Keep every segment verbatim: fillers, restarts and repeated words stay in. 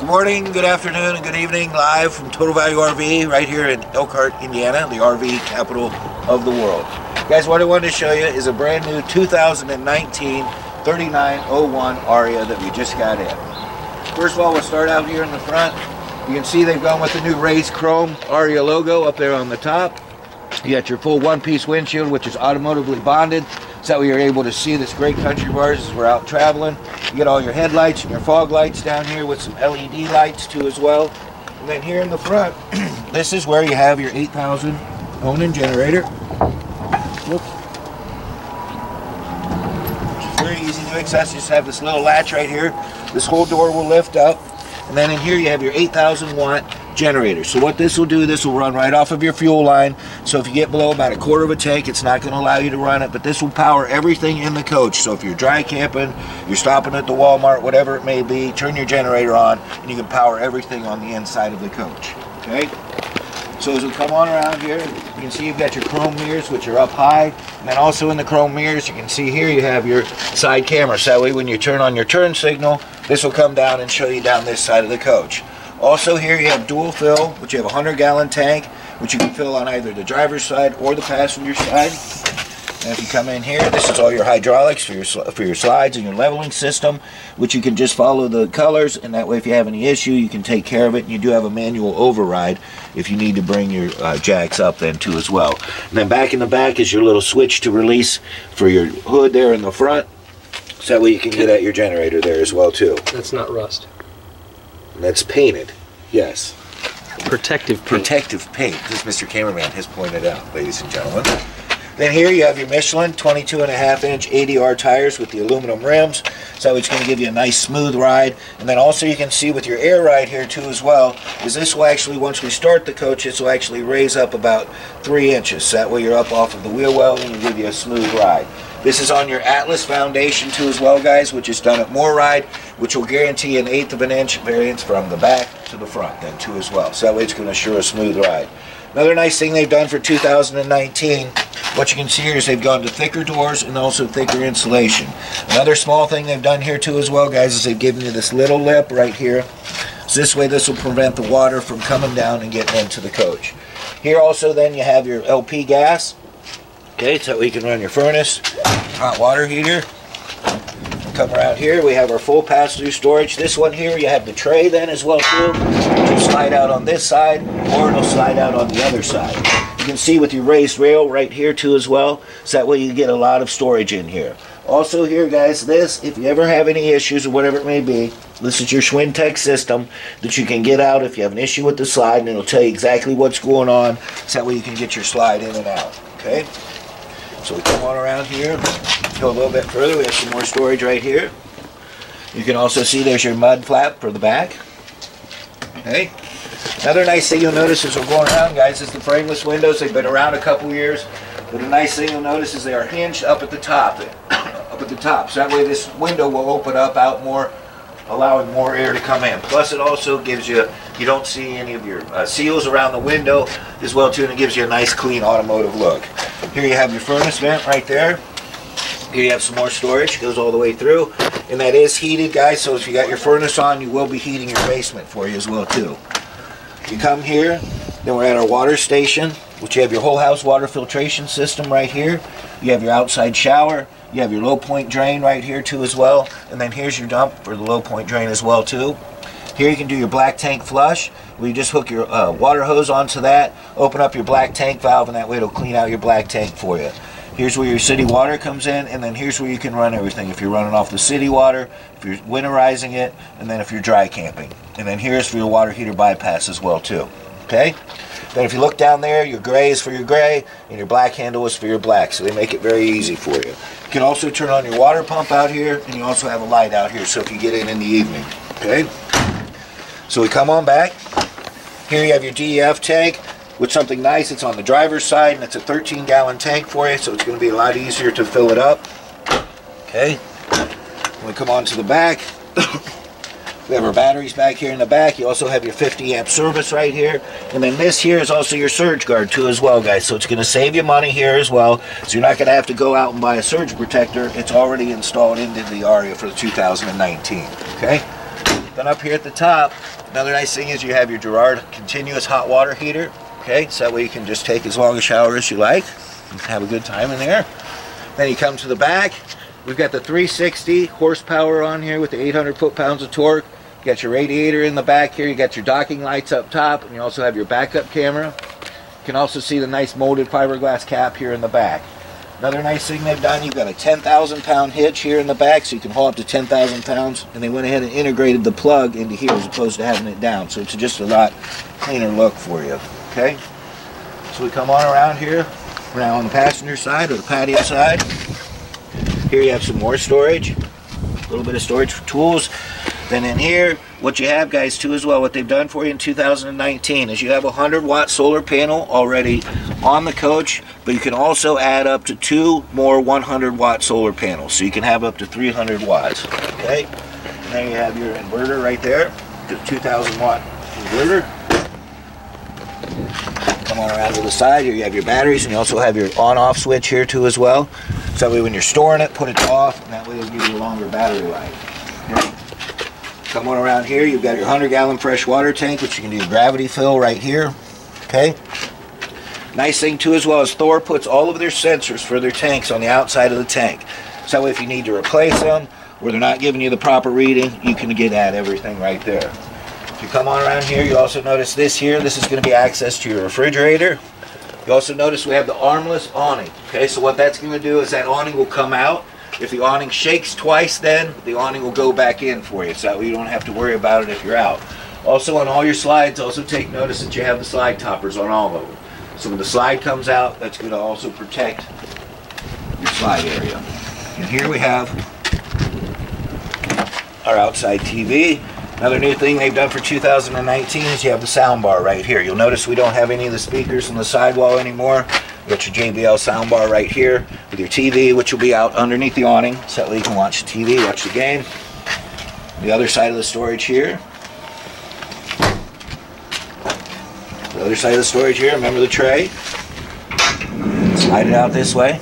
Good morning, good afternoon, and good evening, live from Total Value R V right here in Elkhart, Indiana, the R V capital of the world. Guys, what I wanted to show you is a brand new two thousand nineteen thirty-nine oh one Aria that we just got in. First of all, we'll start out here in the front. You can see they've gone with the new raised chrome Aria logo up there on the top. You got your full one-piece windshield, which is automotively bonded. So that way you're able to see this great country of ours as we're out traveling. You get all your headlights and your fog lights down here with some L E D lights too as well. And then here in the front, this is where you have your eight thousand Tonin generator. Whoops. It's very easy to access. You just have this little latch right here. This whole door will lift up. And then in here you have your eight thousand watt generator. So what this will do, this will run right off of your fuel line. So if you get below about a quarter of a tank, it's not going to allow you to run it, but this will power everything in the coach. So if you're dry camping, you're stopping at the Walmart, whatever it may be, turn your generator on and you can power everything on the inside of the coach. Okay? So as we come on around here, you can see you've got your chrome mirrors, which are up high. And then also in the chrome mirrors, you can see here you have your side camera. So that way when you turn on your turn signal, this will come down and show you down this side of the coach. Also here you have dual fill, which you have a one hundred gallon tank, which you can fill on either the driver's side or the passenger side. And if you come in here, this is all your hydraulics for your, for your slides and your leveling system, which you can just follow the colors, and that way if you have any issue, you can take care of it. And you do have a manual override if you need to bring your uh, jacks up then too as well. And then back in the back is your little switch to release for your hood there in the front, so that way you can get at your generator there as well too. That's not rust. That's painted, yes. Protective paint. Protective paint, as Mister Cameraman has pointed out, ladies and gentlemen. Then here you have your Michelin twenty-two and a half inch A D R tires with the aluminum rims. So it's going to give you a nice smooth ride. And then also you can see with your air ride here too as well, is this will actually, once we start the coach, this will actually raise up about three inches. So that way you're up off of the wheel well and it'll give you a smooth ride. This is on your Atlas foundation too as well, guys, which is done at More Ride, which will guarantee an eighth of an inch variance from the back to the front then too as well. So that way it's going to assure a smooth ride. Another nice thing they've done for two thousand nineteen, what you can see here is they've gone to thicker doors and also thicker insulation. Another small thing they've done here too as well, guys, is they've given you this little lip right here. So this way this will prevent the water from coming down and getting into the coach. Here also then you have your L P gas. Okay, so we can run your furnace, hot water heater. Come around here, we have our full pass-through storage. This one here, you have the tray then as well too. It'll slide out on this side, or it'll slide out on the other side. You can see with your raised rail right here too as well, so that way you get a lot of storage in here. Also here, guys, this, if you ever have any issues or whatever it may be, this is your SchwinTech system that you can get out if you have an issue with the slide, and it'll tell you exactly what's going on, so that way you can get your slide in and out, okay? So we come on around here, go a little bit further, we have some more storage right here. You can also see there's your mud flap for the back. Okay. Another nice thing you'll notice as we're going around, guys, is the frameless windows. They've been around a couple years, but a nice thing you'll notice is they are hinged up at the top. Up at the top, so that way this window will open up out more, allowing more air to come in. Plus it also gives you, you don't see any of your uh, seals around the window as well too, and it gives you a nice clean automotive look. Here you have your furnace vent right there. Here you have some more storage, goes all the way through, and that is heated, guys, so if you got your furnace on, you will be heating your basement for you as well too. You come here, then we're at our water station, which you have your whole house water filtration system right here. You have your outside shower. You have your low point drain right here too as well. And then here's your dump for the low point drain as well too. Here you can do your black tank flush, where you just hook your uh, water hose onto that, open up your black tank valve, and that way it'll clean out your black tank for you. Here's where your city water comes in, and then here's where you can run everything. If you're running off the city water, if you're winterizing it, and then if you're dry camping. And then here's for your water heater bypass as well too, okay? Then if you look down there, your gray is for your gray, and your black handle is for your black, so they make it very easy for you. You can also turn on your water pump out here, and you also have a light out here, so if you get in in the evening, okay? So we come on back. Here you have your D E F tank with something nice. It's on the driver's side, and it's a thirteen gallon tank for you, so it's going to be a lot easier to fill it up, okay? When we come on to the back, we have our batteries back here in the back. You also have your fifty amp service right here. And then this here is also your surge guard too as well, guys. So it's going to save you money here as well. So you're not going to have to go out and buy a surge protector. It's already installed into the Aria for the two thousand nineteen, okay? Then up here at the top, another nice thing is you have your Girard continuous hot water heater. Okay, so that way you can just take as long a shower as you like and have a good time in there. Then you come to the back. We've got the three sixty horsepower on here with the eight hundred foot-pounds of torque. You got your radiator in the back here. You got your docking lights up top, and you also have your backup camera. You can also see the nice molded fiberglass cap here in the back. Another nice thing they've done, you've got a ten thousand pound hitch here in the back, so you can haul up to ten thousand pounds. And they went ahead and integrated the plug into here as opposed to having it down. So it's just a lot cleaner look for you. Okay, so we come on around here. We're now on the passenger side or the patio side. Here you have some more storage, a little bit of storage for tools. Then in here, what you have, guys, too, as well, what they've done for you in two thousand nineteen is you have a one hundred watt solar panel already on the coach, but you can also add up to two more one hundred watt solar panels, so you can have up to three hundred watts. Okay, and then you have your inverter right there, the two thousand watt inverter. Come on around to the side here, you have your batteries, and you also have your on-off switch here too as well. So that way when you're storing it, put it off, and that way it'll give you a longer battery life. Okay. Come on around here, you've got your one hundred gallon fresh water tank, which you can do gravity fill right here. Okay. Nice thing too as well is Thor puts all of their sensors for their tanks on the outside of the tank. So that way if you need to replace them, or they're not giving you the proper reading, you can get at everything right there. If you come on around here, you also notice this here, this is going to be access to your refrigerator. You also notice we have the armless awning. Okay, so what that's going to do is that awning will come out. If the awning shakes twice, then the awning will go back in for you. So that way you don't have to worry about it if you're out. Also on all your slides, also take notice that you have the slide toppers on all of them. So when the slide comes out, that's going to also protect your slide area. And here we have our outside T V. Another new thing they've done for two thousand nineteen is you have the sound bar right here. You'll notice we don't have any of the speakers on the sidewall anymore. You got your J B L sound bar right here with your T V, which will be out underneath the awning, so that way you can watch the T V, watch the game. The other side of the storage here. The other side of the storage here, remember the tray. Slide it out this way.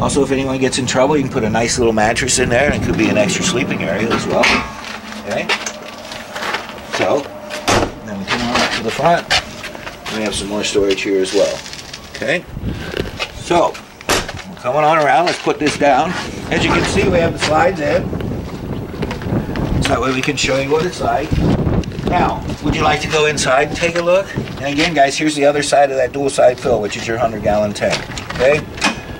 Also, if anyone gets in trouble, you can put a nice little mattress in there, and it could be an extra sleeping area as well. Okay. So, then we come on up to the front, and we have some more storage here as well. Okay, so, we're coming on around, let's put this down. As you can see, we have the slides in, so that way we can show you what it's like. Now, would you like to go inside and take a look? And again, guys, here's the other side of that dual side fill, which is your one hundred gallon tank, okay?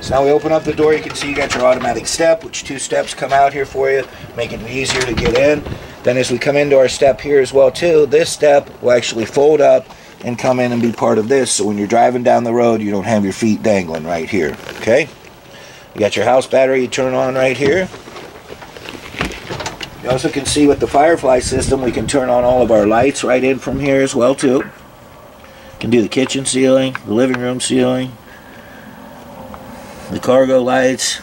So now we open up the door, you can see you got your automatic step, which two steps come out here for you, making it easier to get in. Then as we come into our step here as well too, this step will actually fold up and come in and be part of this. So when you're driving down the road, you don't have your feet dangling right here, okay? You got your house battery you turn on right here. You also can see with the Firefly system, we can turn on all of our lights right in from here as well too. You can do the kitchen ceiling, the living room ceiling, the cargo lights,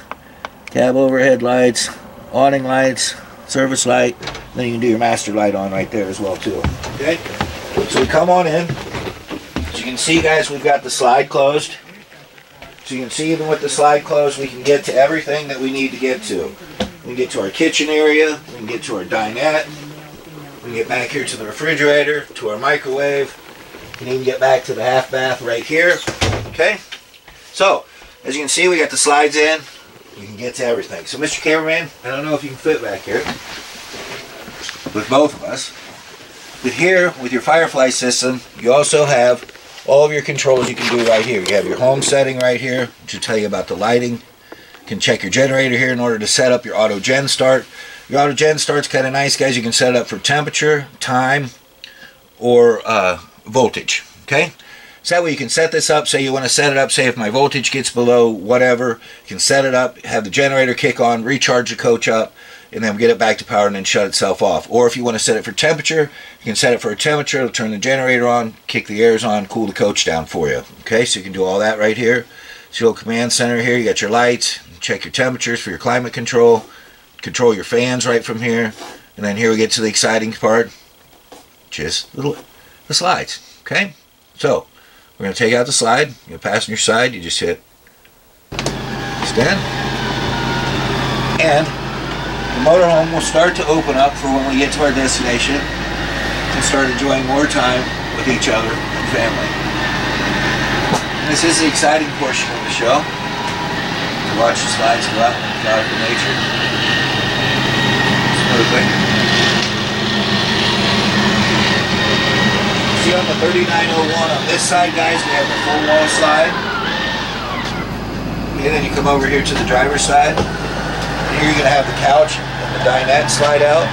cab overhead lights, awning lights, service light. Then you can do your master light on right there as well too. Okay, so we come on in. As you can see, guys, we've got the slide closed. So you can see even with the slide closed, we can get to everything that we need to get to. We can get to our kitchen area, we can get to our dinette, we can get back here to the refrigerator, to our microwave, we can even get back to the half bath right here. Okay, so as you can see, we got the slides in. You can get to everything. So, Mister Cameraman, I don't know if you can fit back here with both of us. But here, with your Firefly system, you also have all of your controls you can do right here. You have your home setting right here, which will tell you about the lighting. You can check your generator here in order to set up your auto gen start. Your auto gen start's kind of nice, guys. You can set it up for temperature, time, or uh, voltage. Okay? So that way you can set this up, say you want to set it up, say if my voltage gets below whatever, you can set it up, have the generator kick on, recharge the coach up, and then get it back to power and then shut itself off. Or if you want to set it for temperature, you can set it for a temperature, it'll turn the generator on, kick the airs on, cool the coach down for you. Okay, so you can do all that right here. So your little command center here, you got your lights, check your temperatures for your climate control, control your fans right from here, and then here we get to the exciting part, which is little, the slides. Okay, so we're going to take out the slide. You passenger side, you just hit stand. And The motorhome will start to open up for when we get to our destination and start enjoying more time with each other and family. And this is the exciting portion of the show, to watch the slides go out and fly through nature smoothly. See on the thirty-nine oh one on this side, guys, we have the full wall slide. And then you come over here to the driver's side. Here you're going to have the couch and the dinette slide out.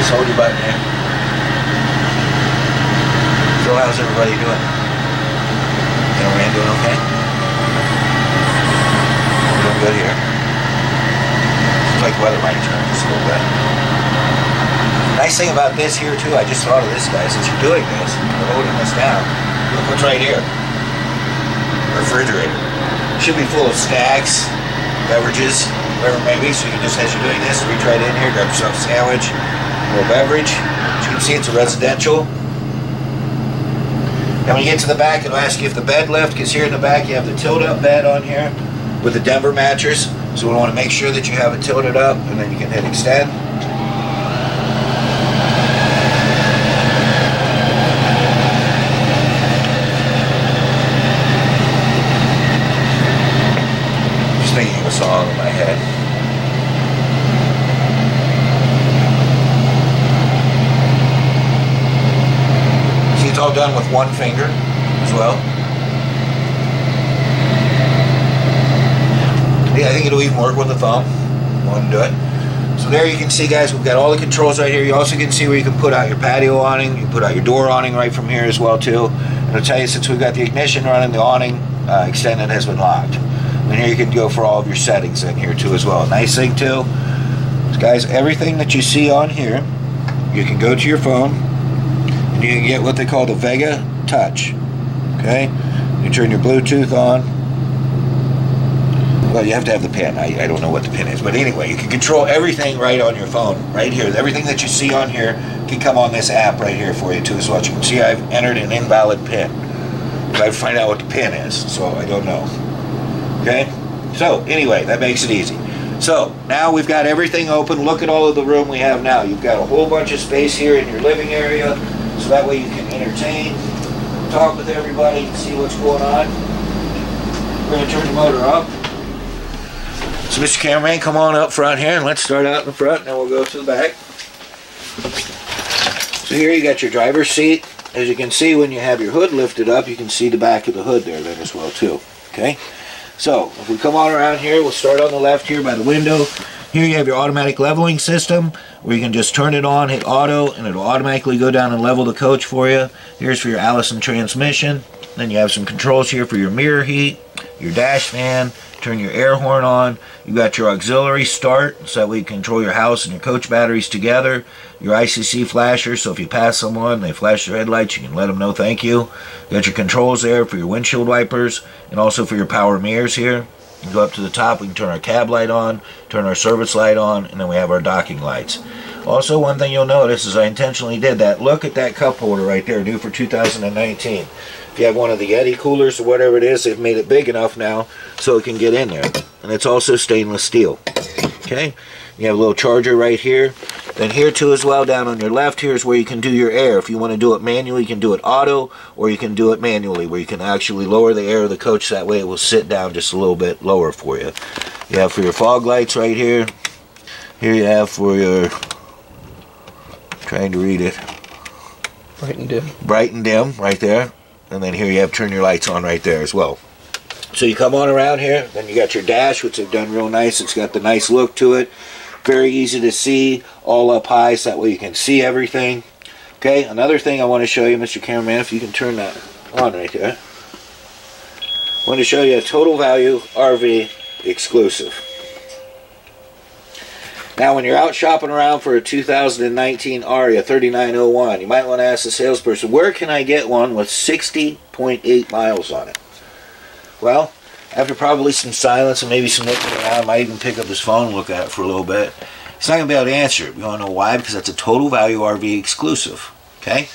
Just hold your button here. So how's everybody doing? Is everyone doing okay? Doing good here. Like weather might turn just a little bit. Nice thing about this here too, I just thought of this, guys, since you're doing this, you're holding this down. Look what's right here. Refrigerator. Should be full of snacks, beverages, whatever it may be. So you can just, as you're doing this, reach right in here, grab yourself a sandwich, a little beverage. As you can see, it's a residential. And when you get to the back, it'll ask you if the bed lift, because here in the back you have the tilt-up bed on here with the Denver mattress. So we want to make sure that you have it tilted up, and then you can hit extend. I'm just thinking of a song in my head. See, it's all done with one finger as well. I think it'll even work with the thumb. Go ahead and do it. So there you can see, guys, we've got all the controls right here. You also can see where you can put out your patio awning. You can put out your door awning right from here as well too. And I'll tell you, since we've got the ignition running, the awning uh, extended has been locked. And here you can go for all of your settings in here too as well. Nice thing too, guys, everything that you see on here, you can go to your phone and you can get what they call the Vega Touch. Okay, you turn your Bluetooth on. Well, you have to have the pin. I, I don't know what the pin is. But anyway, you can control everything right on your phone, right here. Everything that you see on here can come on this app right here for you, too, as well. You can see I've entered an invalid pin. But I find out what the pin is, so I don't know. Okay? So, anyway, that makes it easy. So, now we've got everything open. Look at all of the room we have now. You've got a whole bunch of space here in your living area, so that way you can entertain, talk with everybody, and see what's going on. We're going to turn the motor up. So Mister Cameraman, come on up front here, and let's start out in the front, and then we'll go to the back. So here you got your driver's seat. As you can see, when you have your hood lifted up, you can see the back of the hood there then as well too. Okay? So if we come on around here, we'll start on the left here by the window. Here you have your automatic leveling system, where you can just turn it on, hit auto, and it'll automatically go down and level the coach for you. Here's for your Allison transmission. Then you have some controls here for your mirror heat, your dash fan, turn your air horn on. You got your auxiliary start, so that way you control your house and your coach batteries together. Your I C C flasher, so if you pass someone, they flash their headlights, you can let them know thank you. You got your controls there for your windshield wipers and also for your power mirrors here. You go up to the top, we can turn our cab light on, turn our service light on, and then we have our docking lights. Also, one thing you'll notice is I intentionally did that. Look at that cup holder right there, new for two thousand nineteen. If you have one of the Yeti coolers or whatever it is, they've made it big enough now so it can get in there. And it's also stainless steel. Okay? You have a little charger right here. Then here too as well, down on your left here is where you can do your air. If you want to do it manually, you can do it auto, or you can do it manually, where you can actually lower the air of the coach. That way it will sit down just a little bit lower for you. You have for your fog lights right here. Here you have for your... trying to read it. Bright and dim. Bright and dim right there. And then here you have turn your lights on right there as well. So you come on around here, then you got your dash, which they've done real nice. It's got the nice look to it. Very easy to see, all up high, so that way you can see everything. Okay, another thing I want to show you, Mister Cameraman, if you can turn that on right there. I want to show you a Total Value R V exclusive. Now, when you're out shopping around for a two thousand nineteen Aria thirty-nine oh one, you might want to ask the salesperson, where can I get one with sixty point eight miles on it? Well, after probably some silence and maybe some looking around, I might even pick up his phone and look at it for a little bit. He's not going to be able to answer it. We want to know why, because that's a Total Value R V exclusive. Okay?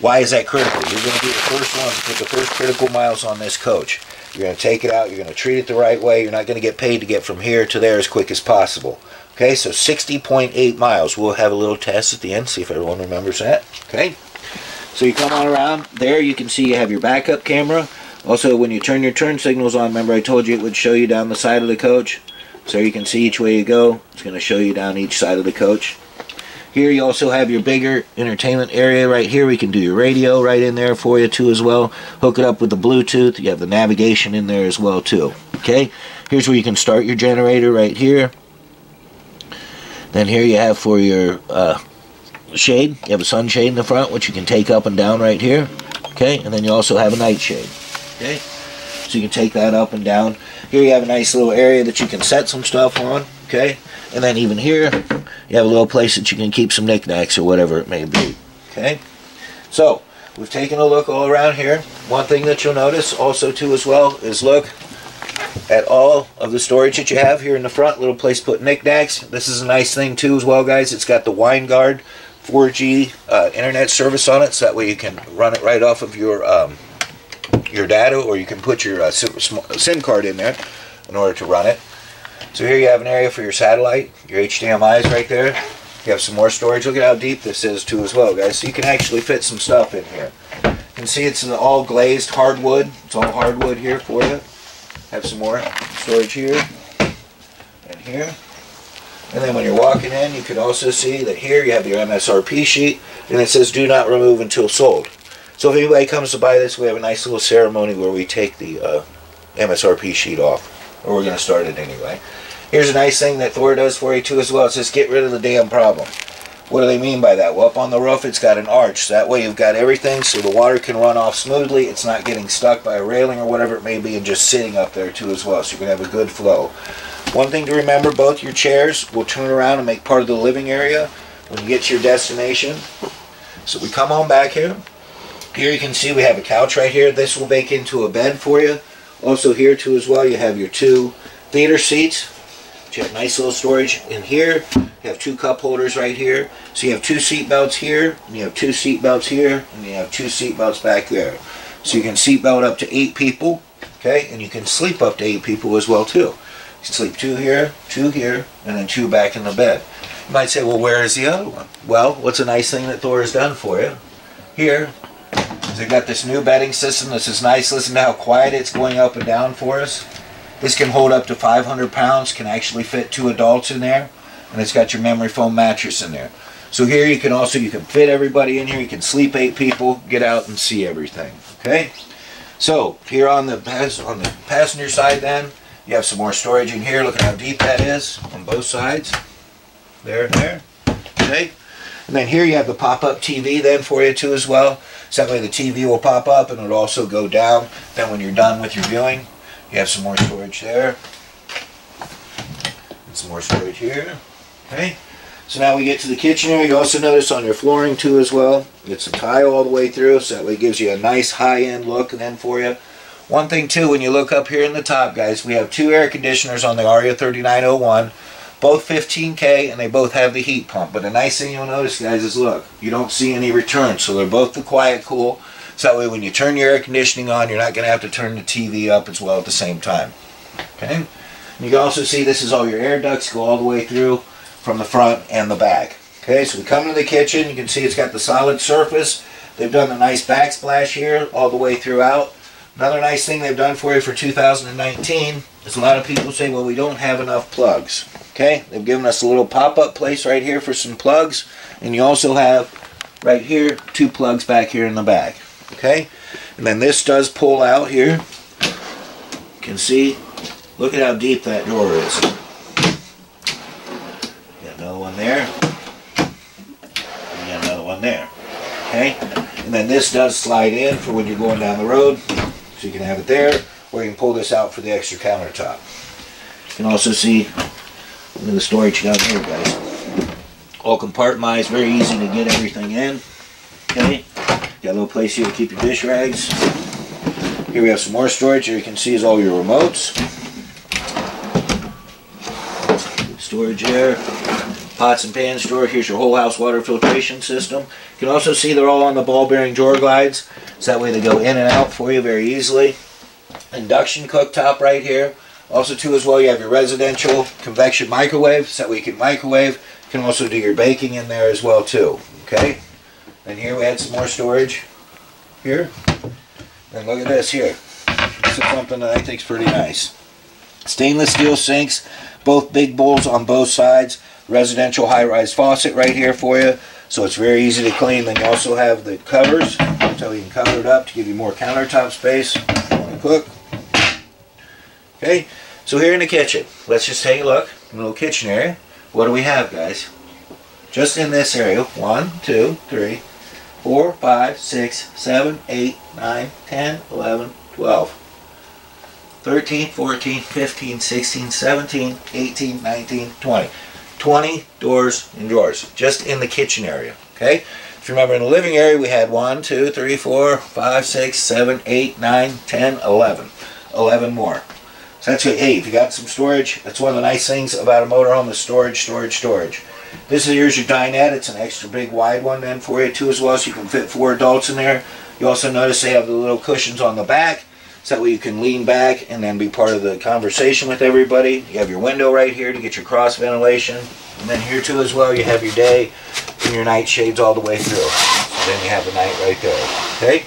Why is that critical? You're going to be the first one to put the first critical miles on this coach. You're going to take it out. You're going to treat it the right way. You're not going to get paid to get from here to there as quick as possible. Okay, so sixty point eight miles. We'll have a little test at the end, see if everyone remembers that. Okay, so you come on around. There you can see you have your backup camera. Also, when you turn your turn signals on, remember I told you it would show you down the side of the coach? So you can see each way you go. It's going to show you down each side of the coach. Here you also have your bigger entertainment area right here. We can do your radio right in there for you too as well. Hook it up with the Bluetooth. You have the navigation in there as well too. Okay, here's where you can start your generator right here. Then here you have for your uh, shade. You have a sunshade in the front, which you can take up and down right here. Okay, and then you also have a nightshade. Okay, so you can take that up and down. Here you have a nice little area that you can set some stuff on. Okay, and then even here, you have a little place that you can keep some knickknacks or whatever it may be. Okay, so we've taken a look all around here. One thing that you'll notice also too as well is look at all of the storage that you have here in the front. Little place to put knickknacks. This is a nice thing too as well, guys. It's got the Winegard four G uh, internet service on it, so that way you can run it right off of your um, your data, or you can put your uh, SIM card in there in order to run it. So here you have an area for your satellite, your H D M Is right there. You have some more storage. Look at how deep this is too as well, guys. So you can actually fit some stuff in here. You can see it's an all glazed hardwood. It's all hardwood here for you. Have some more storage here and here. And then when you're walking in, you can also see that here you have your M S R P sheet, and it says do not remove until sold. So if anybody comes to buy this, we have a nice little ceremony where we take the uh, M S R P sheet off. Or we're going to start it anyway. Here's a nice thing that Thor does for you too as well. It says get rid of the damn problem. What do they mean by that? Well, up on the roof it's got an arch. So that way you've got everything so the water can run off smoothly. It's not getting stuck by a railing or whatever it may be and just sitting up there too as well. So you can have a good flow. One thing to remember, both your chairs will turn around and make part of the living area when you get to your destination. So we come on back here. Here you can see we have a couch right here. This will make into a bed for you. Also here too as well you have your two theater seats. You have nice little storage in here. You have two cup holders right here. So you have two seat belts here, and you have two seat belts here, and you have two seat belts back there. So you can seat belt up to eight people, okay, and you can sleep up to eight people as well too. You can sleep two here, two here, and then two back in the bed. You might say, well, where is the other one? Well, what's a nice thing that Thor has done for you here? They've got this new bedding system. This is nice. Listen to how quiet it's going up and down for us. This can hold up to five hundred pounds, can actually fit two adults in there, and it's got your memory foam mattress in there. So here you can also, you can fit everybody in here. You can sleep eight people, get out and see everything. Okay, so here on the pass on the passenger side then, you have some more storage in here. Look at how deep that is on both sides. There and there. Okay. And then here you have the pop-up T V then for you too as well. So that way the T V will pop up and it'll also go down. Then when you're done with your viewing, you have some more storage there. And some more storage here. Okay. So now we get to the kitchen area. You also notice on your flooring too as well, it's a tile all the way through. So that way it gives you a nice high-end look then for you. One thing too, when you look up here in the top, guys, we have two air conditioners on the Aria thirty-nine oh one. Both fifteen K, and they both have the heat pump. But the nice thing you'll notice, guys, is look, you don't see any return. So they're both the quiet cool. So that way when you turn your air conditioning on, you're not going to have to turn the T V up as well at the same time. Okay? And you can also see this is all your air ducts go all the way through from the front and the back. Okay, so we come to the kitchen. You can see it's got the solid surface. They've done a nice backsplash here all the way throughout. Another nice thing they've done for you for two thousand nineteen is a lot of people say, well, we don't have enough plugs. Okay, they've given us a little pop-up place right here for some plugs, and you also have right here two plugs back here in the back. Okay, and then this does pull out here. You can see, look at how deep that door is. Got another one there, and got another one there. Okay, and then this does slide in for when you're going down the road, so you can have it there, or you can pull this out for the extra countertop. You can also see. Look at the storage down here, guys. All compartmentized, very easy to get everything in. Okay, got a little place here to keep your dish rags. Here we have some more storage. Here you can see is all your remotes. Storage there. pots and pans drawer. Here's your whole house water filtration system. You can also see they're all on the ball bearing drawer glides, so that way they go in and out for you very easily. Induction cooktop right here. Also too as well, you have your residential convection microwave, so that way you can microwave. You can also do your baking in there as well too. Okay, and here we had some more storage here. And look at this here. This is something that I think is pretty nice. Stainless steel sinks, both big bowls on both sides. Residential high-rise faucet right here for you, so it's very easy to clean. Then you also have the covers, so you can cover it up to give you more countertop space to cook. Okay, so here in the kitchen, let's just take a look. In the little kitchen area, what do we have, guys? Just in this area, one, two, three, four, five, six, seven, eight, nine, ten, eleven, twelve. thirteen, fourteen, fifteen, sixteen, seventeen, eighteen, nineteen, twenty. twenty doors and drawers just in the kitchen area. Okay? If you remember in the living area we had one, two, three, four, five, six, seven, eight, nine, ten, eleven. eleven more. So that's good. Hey, if you got some storage, that's one of the nice things about a motorhome is storage, storage, storage. This is here's your dinette. It's an extra big wide one then for you too as well, so you can fit four adults in there. You also notice they have the little cushions on the back. So that way you can lean back and then be part of the conversation with everybody. You have your window right here to get your cross ventilation. And then here too as well you have your day and your night shades all the way through. So then you have the night right there. Okay?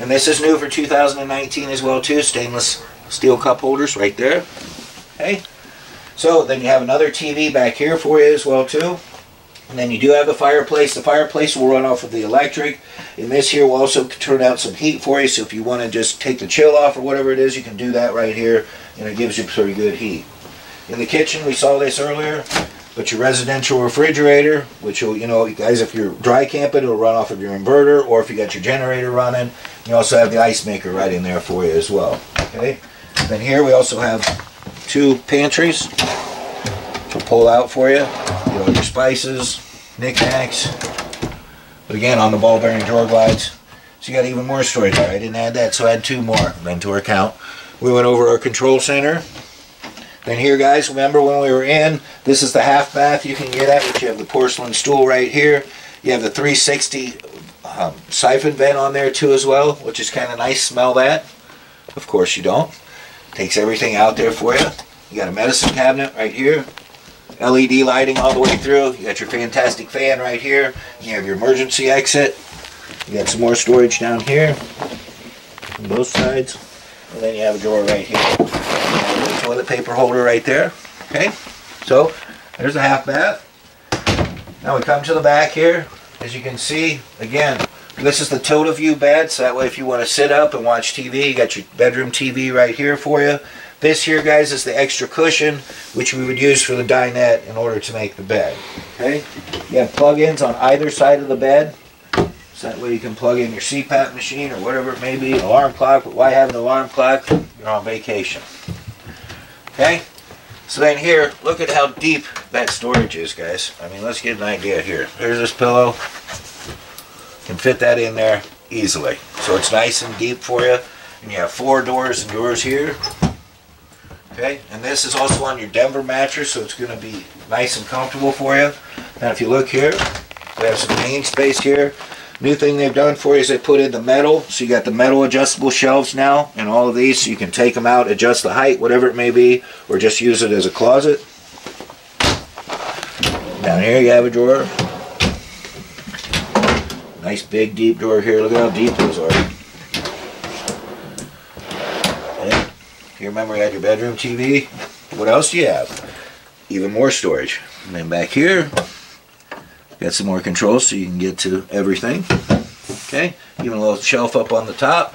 And this is new for two thousand nineteen as well too. Stainless steel cup holders right there. Okay? So then you have another T V back here for you as well too. And then you do have the fireplace. The fireplace will run off of the electric. And this here will also turn out some heat for you. So if you want to just take the chill off or whatever it is, you can do that right here. And it gives you pretty good heat. In the kitchen, we saw this earlier. But your residential refrigerator, which will, you know, you guys, if you're dry camping, it'll run off of your inverter. Or if you got your generator running, you also have the ice maker right in there for you as well. Okay. And then here we also have two pantries to pull out for you. You know, your spices, knickknacks, but again on the ball bearing drawer glides. So you got even more storage there. I didn't add that, so I had two more. Then to our count, we went over our control center. Then here, guys, remember when we were in? This is the half bath you can get at, which you have the porcelain stool right here. You have the three sixty um, siphon vent on there too as well, which is kind of nice. Smell that? Of course you don't. Takes everything out there for you. You got a medicine cabinet right here. L E D lighting all the way through. You got your fantastic fan right here. You have your emergency exit. You got some more storage down here on both sides. And then you have a drawer right here. And toilet paper holder right there. Okay, so there's a half bath. Now we come to the back here. As you can see, again, this is the total view bed. So that way if you want to sit up and watch T V, you got your bedroom T V right here for you. This here, guys, is the extra cushion, which we would use for the dinette in order to make the bed. Okay? You have plug-ins on either side of the bed. So that way you can plug in your C PAP machine or whatever it may be, alarm clock. But why have an alarm clock? You're on vacation. Okay? So then here, look at how deep that storage is, guys. I mean, let's get an idea here. There's this pillow. You can fit that in there easily. So it's nice and deep for you. And you have four doors and drawers here. Okay, and this is also on your Denver mattress, so it's going to be nice and comfortable for you. Now if you look here, we have some hanging space here. New thing they've done for you is they put in the metal, so you got the metal adjustable shelves now, and all of these, so you can take them out, adjust the height, whatever it may be, or just use it as a closet. Down here you have a drawer. Nice big deep drawer here, look at how deep those are. You remember you had your bedroom T V. What else do you have? Even more storage. And then back here, got some more controls so you can get to everything. Okay, even a little shelf up on the top.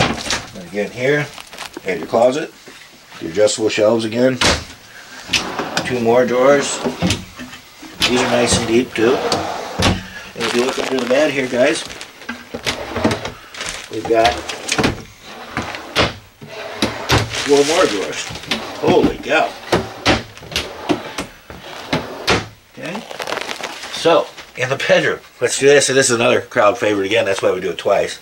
And again here, you have your closet, your adjustable shelves again. Two more drawers. These are nice and deep too. And if you look under the bed here, guys, we've got four more drawers. Holy cow. Okay. So, in the bedroom, let's do this. So this is another crowd favorite again. That's why we do it twice.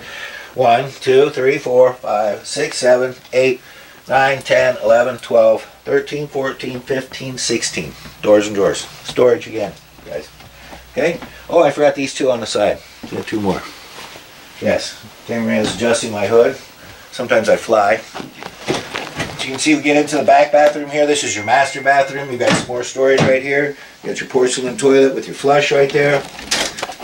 One, two, three, four, five, six, seven, eight, nine, ten, eleven, twelve, thirteen, fourteen, fifteen, sixteen. Doors and drawers. Storage again, guys. Okay. Oh, I forgot these two on the side. So two more. Yes. Cameraman is adjusting my hood. Sometimes I fly. As you can see, we get into the back bathroom here. This is your master bathroom. You've got some more storage right here. You got your porcelain toilet with your flush right there.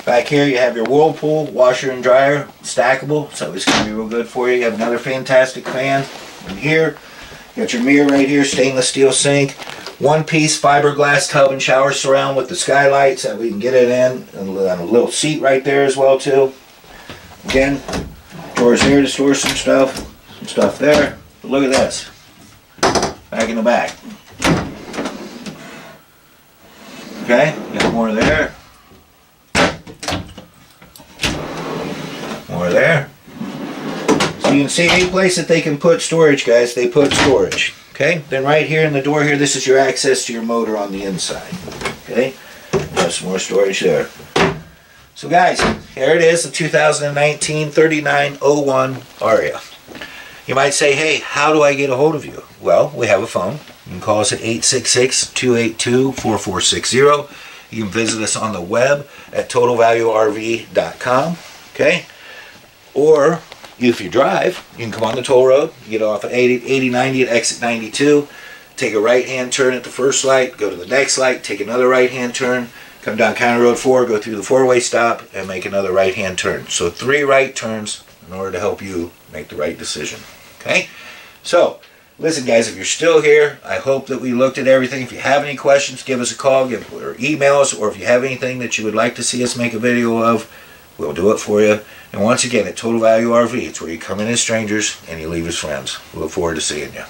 Back here you have your Whirlpool washer and dryer, stackable, so it's going to be real good for you. You have another fantastic fan in here. You got your mirror right here, stainless steel sink, one piece fiberglass tub and shower surround with the skylights that we can get it in, and a little seat right there as well too. Again, drawers here to store some stuff, some stuff there. But look at this, back in the back. Okay, got more there. More there. So you can see any place that they can put storage, guys, they put storage. Okay, then right here in the door here, this is your access to your motor on the inside. Okay, there's more storage there. So guys, here it is, the two thousand nineteen thirty-nine oh one Aria. You might say, hey, how do I get a hold of you? Well, we have a phone. You can call us at eight six six, two eight two, four four six zero. You can visit us on the web at total value R V dot com. Okay. Or if you drive, you can come on the toll road, you get off at eighty, eighty ninety at exit ninety-two, take a right-hand turn at the first light, go to the next light, take another right-hand turn, come down County Road four, go through the four-way stop, and make another right-hand turn. So three right turns in order to help you make the right decision. Okay? So, listen guys, if you're still here, I hope that we looked at everything. If you have any questions, give us a call, give or emails, or if you have anything that you would like to see us make a video of, we'll do it for you. And once again, at Total Value R V, it's where you come in as strangers and you leave as friends. We look forward to seeing you.